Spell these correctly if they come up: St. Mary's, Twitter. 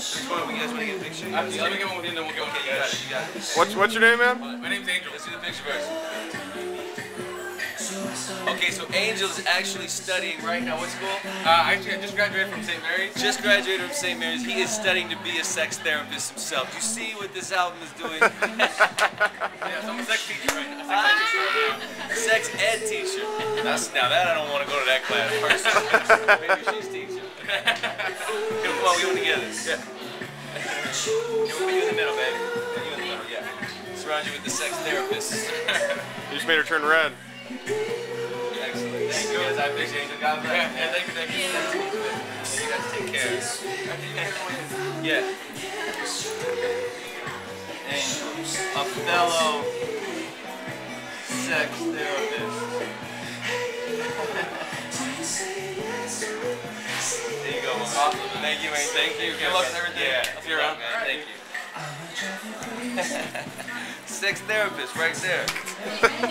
You guys want to get a picture? Let me get one with you, then we'll go. Okay, you got it. You got it. What's your name, man? My name's Angel. Let's do the picture first. Okay, so Angel is actually studying right now. What school? Actually, I just graduated from St. Mary's. Just graduated from St. Mary's. He is studying to be a sex therapist himself. You see what this album is doing? Yeah, so I'm a sex teacher right now. Sex ed teacher. Now that I don't want to go to that class personally. Maybe she's teaching. Come on, we went together. Yeah. You in the middle, baby. You in the middle, yeah. Surround you with the sex therapist. You just made her turn red. Excellent. Thank you guys. I appreciate you. God bless. Yeah, thank you. Thank you. You guys take care. Yeah. And a fellow sex therapist. There you go. Awesome. Thank you, man. Thank you. Good luck with everything. Yeah. You're up, man. Thank you. Sex therapist right there.